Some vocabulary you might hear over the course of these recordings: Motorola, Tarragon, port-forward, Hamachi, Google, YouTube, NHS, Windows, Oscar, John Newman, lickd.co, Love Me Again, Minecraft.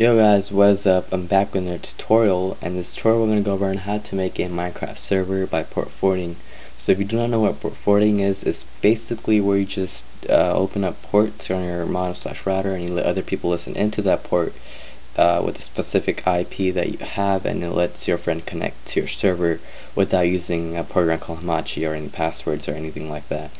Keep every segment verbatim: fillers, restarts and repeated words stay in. Yo guys, what is up? I'm back with another tutorial, and this tutorial we're going to go over on how to make a Minecraft server by port forwarding. So if you do not know what port forwarding is, it's basically where you just uh, open up ports on your modem slash router and you let other people listen into that port uh, with a specific I P that you have, and it lets your friend connect to your server without using a program called Hamachi or any passwords or anything like that.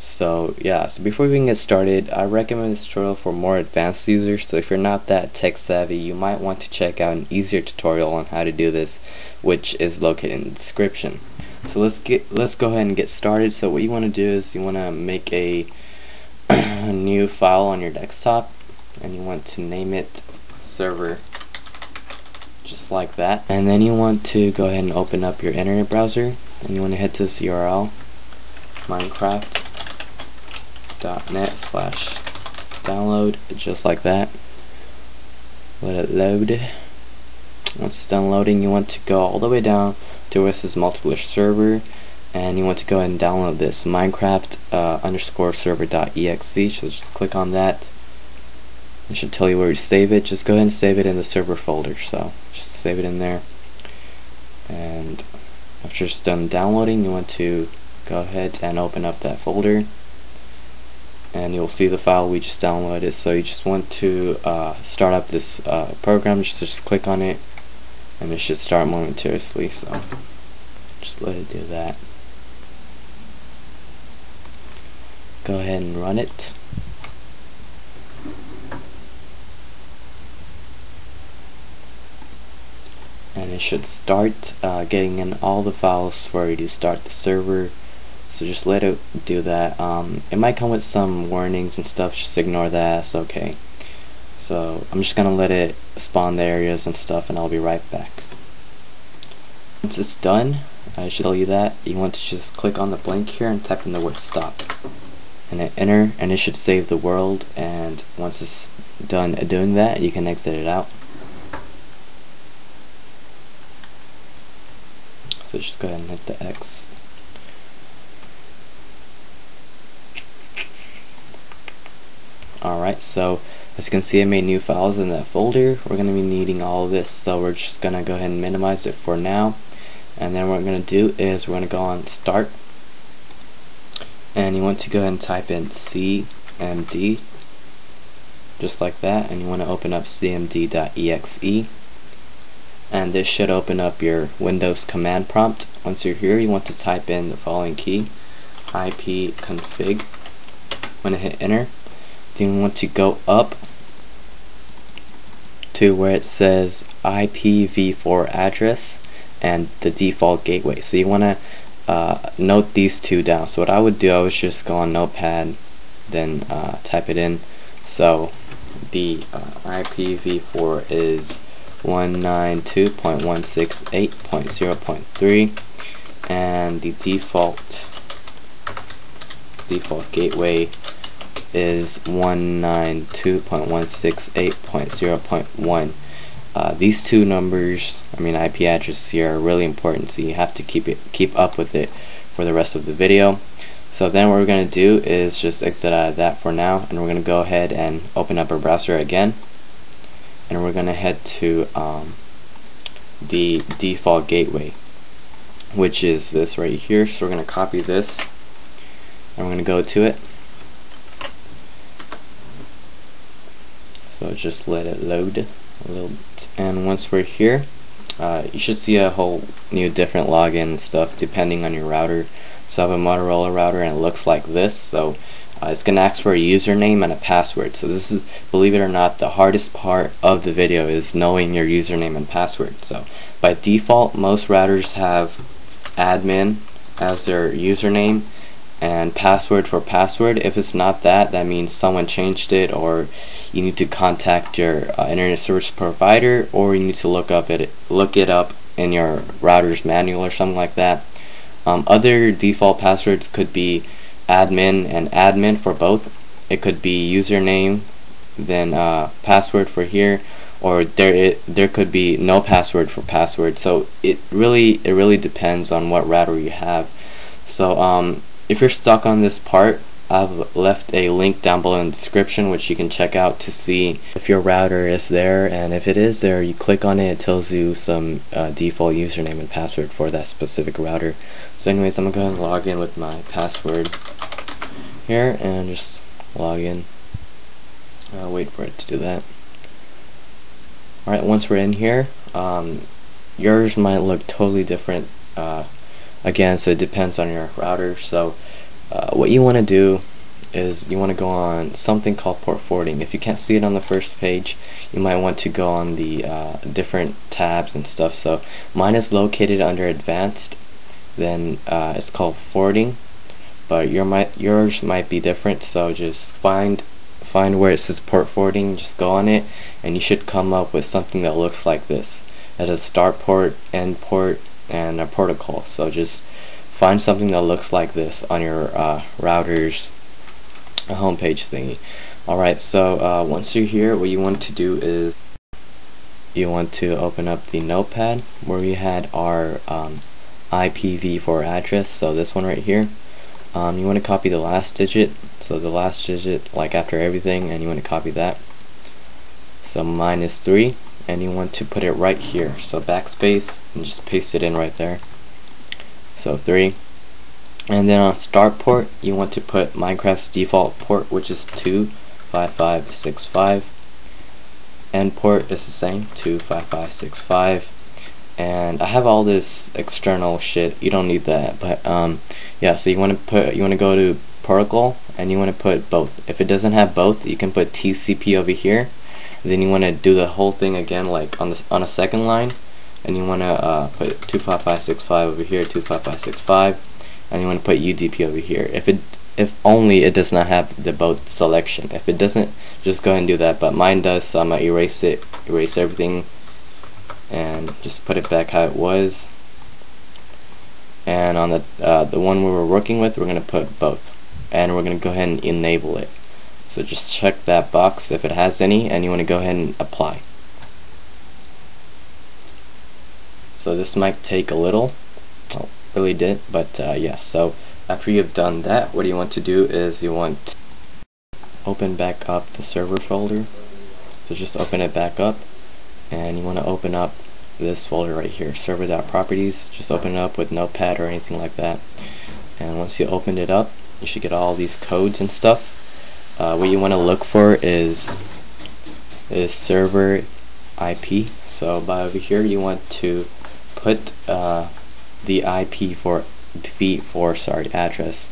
So yeah, so before we can get started, I recommend this tutorial for more advanced users, so if you're not that tech savvy, you might want to check out an easier tutorial on how to do this, which is located in the description. So let's get let's go ahead and get started. So what you want to do is you want to make a, a new file on your desktop, and you want to name it server, just like that. And then you want to go ahead and open up your internet browser, and you want to head to this U R L, Minecraft dot net slash download, just like that. Let it load. Once it's done loading, you want to go all the way down to where it says multiplayer server, and you want to go ahead and download this Minecraft uh, underscore server dot exe. So just click on that. It should tell you where to save it. Just go ahead and save it in the server folder. So just save it in there. And after it's done downloading, you want to go ahead and open up that folder, and you'll see the file we just downloaded. So you just want to uh, start up this uh, program. Just, just click on it, and it should start momentarily. So just let it do that. Go ahead and run it. And it should start uh, getting in all the files for you to start the server. So just let it do that. Um, it might come with some warnings and stuff, just ignore that, it's okay. So I'm just gonna let it spawn the areas and stuff, and I'll be right back. Once it's done, I should tell you that, you want to just click on the blank here and type in the word stop. And then enter, and it should save the world, and once it's done doing that, you can exit it out. So just go ahead and hit the X. Alright, so as you can see, I made new files in that folder. We're going to be needing all of this, so we're just going to go ahead and minimize it for now. And then what we're going to do is we're going to go on Start. And you want to go ahead and type in C M D, just like that. And you want to open up C M D dot E X E. And this should open up your Windows command prompt. Once you're here, you want to type in the following key, I P config. When I hit enter, you want to go up to where it says I P v four address and the default gateway. So you want to uh, note these two down. So what I would do, I would just go on Notepad, then uh, type it in. So the uh, I P v four is one ninety-two dot one sixty-eight dot zero dot three, and the default default gateway is one ninety-two dot one sixty-eight dot zero dot one. Uh, these two numbers, I mean I P addresses here, are really important, so you have to keep it keep up with it for the rest of the video. So then what we're going to do is just exit out of that for now, and we're going to go ahead and open up our browser again, and we're going to head to um, the default gateway, which is this right here. So we're going to copy this, and we're going to go to it. So just let it load a little bit. And once we're here, uh, you should see a whole new different login and stuff depending on your router. So I have a Motorola router, and it looks like this. So uh, it's going to ask for a username and a password. So this is, believe it or not, the hardest part of the video is knowing your username and password. So by default, most routers have admin as their username and password for password. If it's not that, that means someone changed it, or you need to contact your uh, internet service provider, or you need to look up it look it up in your router's manual or something like that. Um, other default passwords could be admin and admin for both. It could be username, then uh, password for here, or there it, there could be no password for password. So it really it really depends on what router you have. So um. if you're stuck on this part, I've left a link down below in the description which you can check out to see if your router is there, and if it is there, you click on it, it tells you some uh, default username and password for that specific router. So anyways, I'm gonna go ahead and log in with my password here and just log in. I'll wait for it to do that. Alright, once we're in here, um, yours might look totally different, uh, again, so it depends on your router. So uh, what you want to do is you want to go on something called port forwarding. If you can't see it on the first page, you might want to go on the uh, different tabs and stuff. So mine is located under advanced, then uh, it's called forwarding, but your might yours might be different. So just find find where it says port forwarding, just go on it, and you should come up with something that looks like this. It has start port, end port, and a protocol. So just find something that looks like this on your uh, router's homepage thingy. Alright, so uh, once you're here, what you want to do is you want to open up the notepad where we had our um, I P v four address, so this one right here. Um, you want to copy the last digit, so the last digit like after everything, and you want to copy that. So mine is three, and you want to put it right here, so backspace and just paste it in right there, so three. And then on start port, you want to put Minecraft's default port, which is two five five six five. End port is the same, two five five six five. And I have all this external shit, you don't need that, but um yeah, so you want to put you want to go to protocol, and you want to put both. If it doesn't have both, you can put T C P over here. Then you want to do the whole thing again, like on this on a second line, and you want to uh, put two five five six five over here, two five five six five, and you want to put U D P over here. If it if only it does not have the both selection. If it doesn't, just go ahead and do that. But mine does, so I'm gonna erase it, erase everything, and just put it back how it was. And on the uh, the one we were working with, we're gonna put both, and we're gonna go ahead and enable it. So just check that box if it has any, and you want to go ahead and apply. So this might take a little, oh, really did, but uh, yeah, so after you've done that, what you want to do is you want to open back up the server folder. So just open it back up, and you want to open up this folder right here, server.properties. Just open it up with Notepad or anything like that, and once you opened it up, you should get all these codes and stuff. Uh, what you want to look for is is server I P. So by over here, you want to put uh, the I P v four sorry address.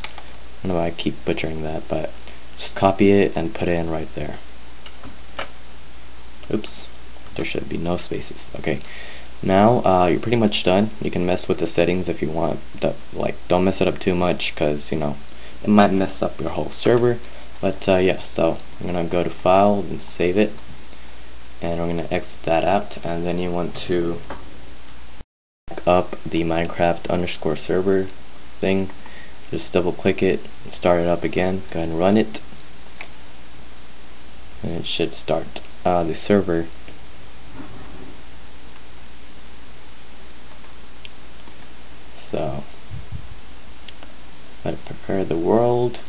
I don't know why I keep butchering that, but just copy it and put it in right there. Oops, there should be no spaces. Okay, now uh, you're pretty much done. You can mess with the settings if you want. Like, don't mess it up too much, because you know it might mess up your whole server. But uh, yeah, so I'm going to go to file and save it, and we're going to exit that out. And then you want to back up the Minecraft underscore server thing, just double click it, start it up again, go ahead and run it, and it should start uh, the server. So let it prepare the world.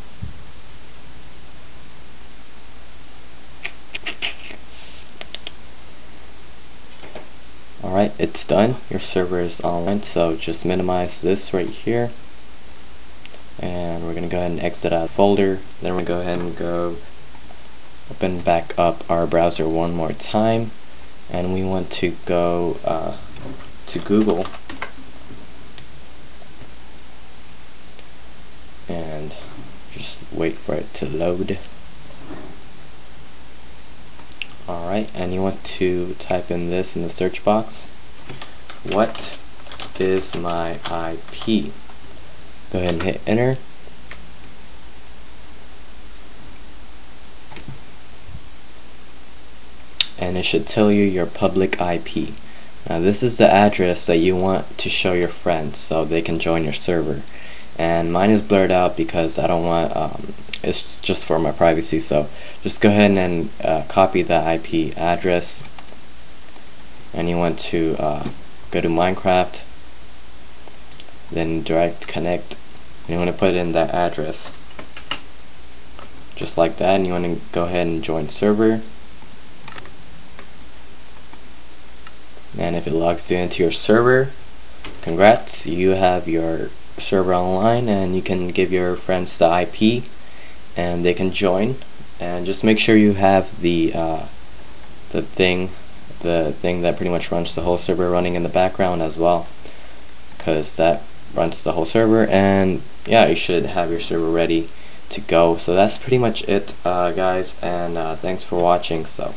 Alright, it's done. Your server is online, so just minimize this right here. And we're going to go ahead and exit out of the folder. Then we're going to go ahead and go open back up our browser one more time. And we want to go uh, to Google. And just wait for it to load. Alright, and you want to type in this in the search box. What is my I P? Go ahead and hit enter. And it should tell you your public I P. Now this is the address that you want to show your friends so they can join your server. And mine is blurred out because I don't want, um, it's just for my privacy, so just go ahead and uh, copy the I P address, and you want to uh, go to Minecraft, then direct connect, and you want to put in that address. just like that, and you want to go ahead and join server. And if it logs you into your server, congrats, you have your server online, and you can give your friends the I P and they can join. And just make sure you have the uh, the thing the thing that pretty much runs the whole server running in the background as well, because that runs the whole server. And yeah, you should have your server ready to go. So that's pretty much it, uh, guys, and uh, thanks for watching. So